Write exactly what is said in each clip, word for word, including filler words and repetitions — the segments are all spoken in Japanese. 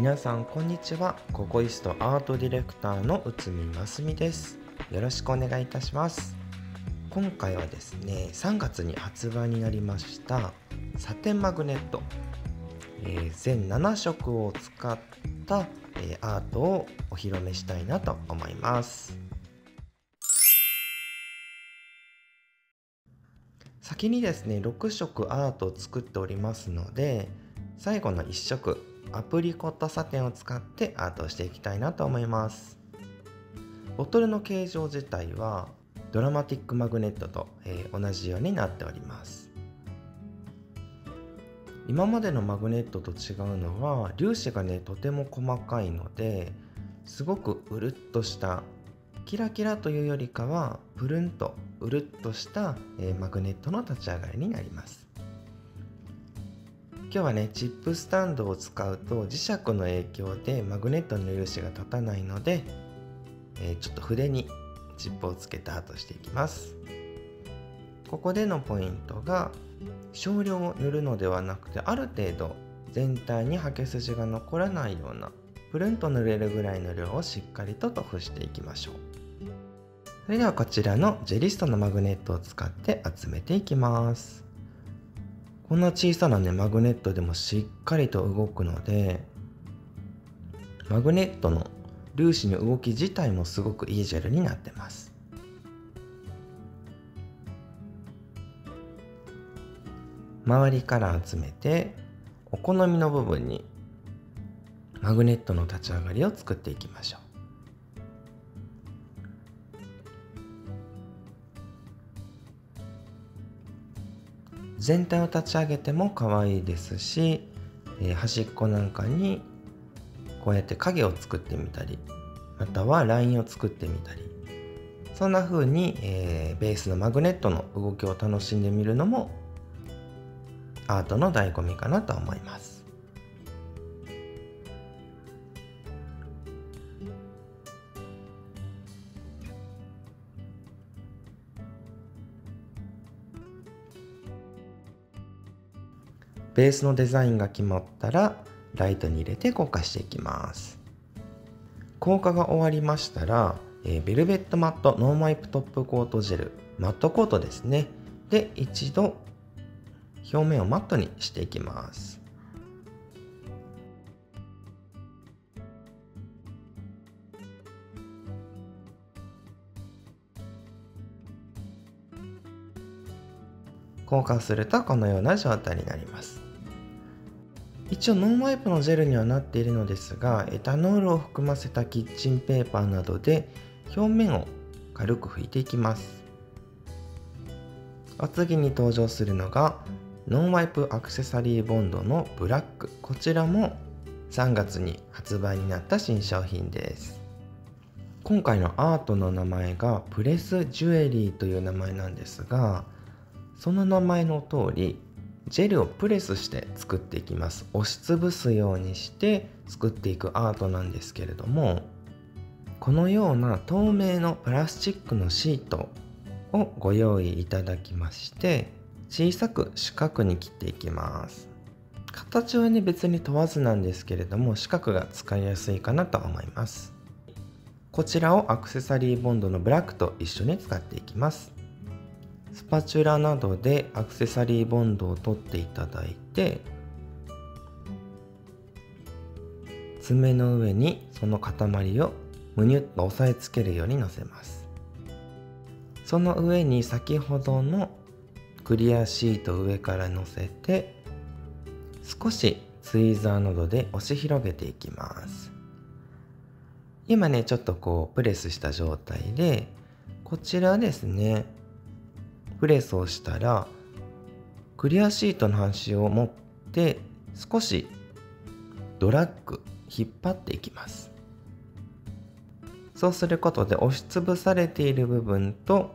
皆さんこんにちは。ココイストアートディレクターの内海ますみです。よろしくお願いいたします。今回はですね、さんがつに発売になりましたサテンマグネット、えー、全ななしょくを使った、えー、アートをお披露目したいなと思います。先にですねろくしょくアートを作っておりますので、最後のいっしょくアプリコットサテンを使ってアートをしていきたいなと思います。ボトルの形状自体はドラマティックマグネットと、えー、同じようになっております。今までのマグネットと違うのは粒子がねとても細かいので、すごくうるっとしたキラキラというよりかはプルンとうるっとした、えー、マグネットの立ち上がりになります。今日はねチップスタンドを使うと磁石の影響でマグネットの粒子が立たないので、えー、ちょっと筆にチップをつけてアートしていきます。ここでのポイントが、少量を塗るのではなくてある程度全体に刷毛筋が残らないようなプルンと塗れるぐらいの量をしっかりと塗布していきましょう。それではこちらのジェリストのマグネットを使って集めていきます。こんな小さなねマグネットでもしっかりと動くので、マグネットの粒子の動き自体もすごくいいジェルになってます。周りから集めてお好みの部分にマグネットの立ち上がりを作っていきましょう。全体を立ち上げても可愛いですし、えー、端っこなんかにこうやって影を作ってみたり、またはラインを作ってみたり、そんな風に、えー、ベースのマグネットの動きを楽しんでみるのもアートの醍醐味かなと思います。ベースのデザインが決まったらライトに入れて硬化していきます。硬化が終わりましたら、えー、ベルベットマットノーマイプトップコートジェル、マットコートですね、で一度表面をマットにしていきます。硬化するとこのような状態になります。一応ノンワイプのジェルにはなっているのですが、エタノールを含ませたキッチンペーパーなどで表面を軽く拭いていきます。お次に登場するのがノンワイプアクセサリーボンドのブラック。こちらもさんがつに発売になった新商品です。今回のアートの名前がプレスジュエリーという名前なんですが、その名前の通りジェルをプレスして作っていきます。押しつぶすようにして作っていくアートなんですけれども、このような透明のプラスチックのシートをご用意いただきまして、小さく四角に切っていきます。形はね別に問わずなんですけれども、四角が使いやすいかなと思います。こちらをアクセサリーボンドのブラックと一緒に使っていきます。スパチュラなどでアクセサリーボンドを取っていただいて、爪の上にその塊をむにゅっと押さえつけるようにのせます。その上に先ほどのクリアシートを上からのせて、少しツイザーなどで押し広げていきます。今ねちょっとこうプレスした状態で、こちらですねプレスをしたらクリアシートの端を持って少しドラッグ引っ張っていきます。そうすることで押しつぶされている部分と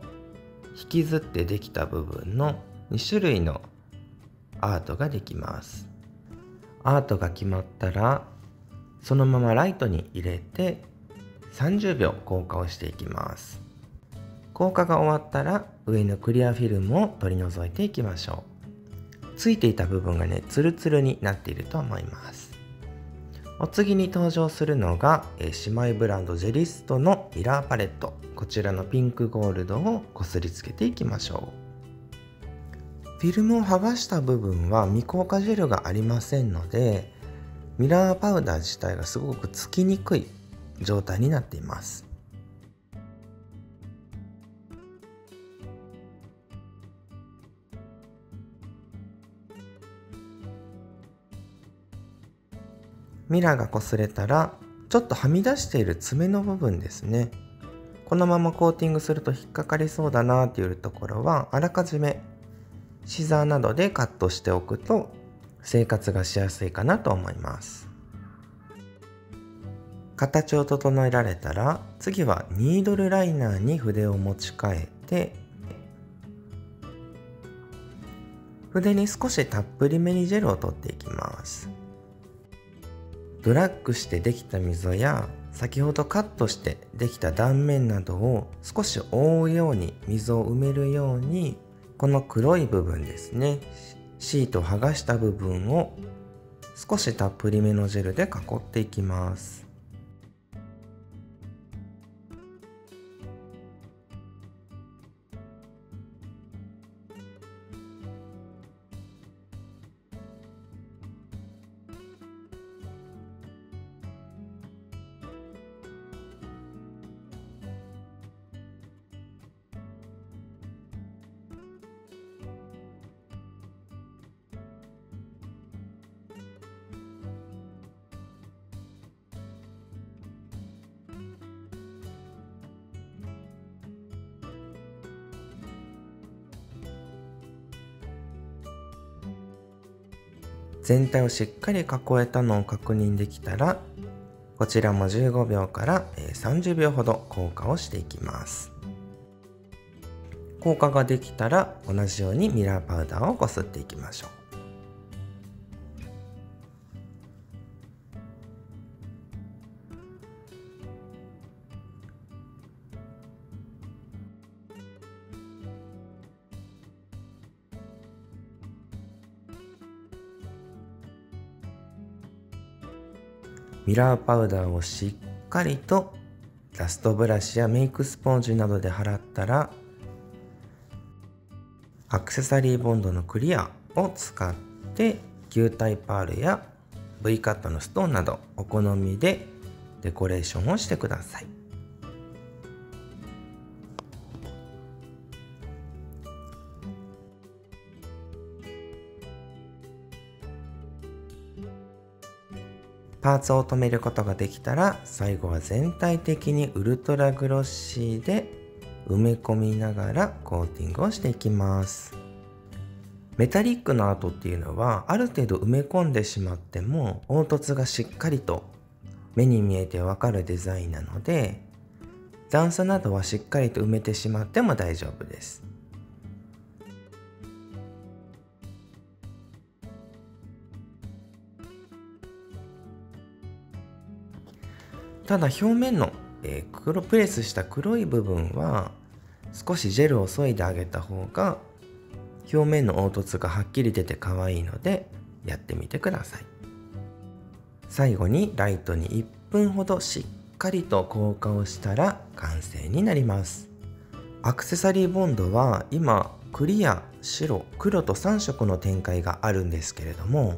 引きずってできた部分のにしゅるいのアートができます。アートが決まったらそのままライトに入れてさんじゅうびょう硬化をしていきます。硬化が終わったら上のクリアフィルムを取り除いていきましょう。ついていた部分がねツルツルになっていると思います。お次に登場するのが、えー、姉妹ブランドジェリストのミラーパレット。こちらのピンクゴールドをこすりつけていきましょう。フィルムを剥がした部分は未硬化ジェルがありませんので、ミラーパウダー自体がすごくつきにくい状態になっています。ミラーが擦れたら、ちょっとはみ出している爪の部分ですね。このままコーティングすると引っかかりそうだなっていうところは、あらかじめシザーなどでカットしておくと生活がしやすいかなと思います。形を整えられたら、次はニードルライナーに筆を持ち替えて、筆に少したっぷりめにジェルを取っていきます。ドラッグしてできた溝や、先ほどカットしてできた断面などを少し覆うように、溝を埋めるように、この黒い部分ですね、シートを剥がした部分を少したっぷりめのジェルで囲っていきます。全体をしっかり囲えたのを確認できたら、こちらもじゅうごびょうからさんじゅうびょうほど硬化をしていきます。硬化ができたら、同じようにミラーパウダーをこすっていきましょう。ミラーパウダーをしっかりとダストブラシやメイクスポンジなどで払ったら、アクセサリーボンドのクリアを使って球体パールや V カットのストーンなど、お好みでデコレーションをしてください。パーツを止めることができたら、最後は全体的にウルトラグロッシーで埋め込みながらコーティングをしていきます。メタリックの跡っていうのは、ある程度埋め込んでしまっても凹凸がしっかりと目に見えてわかるデザインなので、段差などはしっかりと埋めてしまっても大丈夫です。ただ表面の、えー、黒プレスした黒い部分は少しジェルを削いであげた方が、表面の凹凸がはっきり出て可愛いのでやってみてください。最後にライトにいっぷんほどしっかりと硬化をしたら完成になります。アクセサリーボンドは今クリア、白、黒とさんしょくの展開があるんですけれども、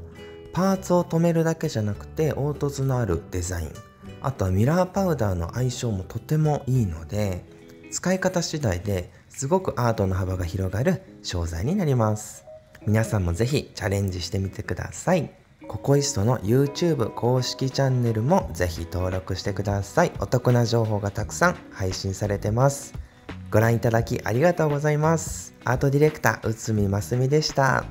パーツを留めるだけじゃなくて、凹凸のあるデザイン、あとはミラーパウダーの相性もとてもいいので、使い方次第ですごくアートの幅が広がる商材になります。皆さんも是非チャレンジしてみてください。ココイストの ユーチューブ 公式チャンネルも是非登録してください。お得な情報がたくさん配信されてます。ご覧いただきありがとうございます。アートディレクター内海ますみでした。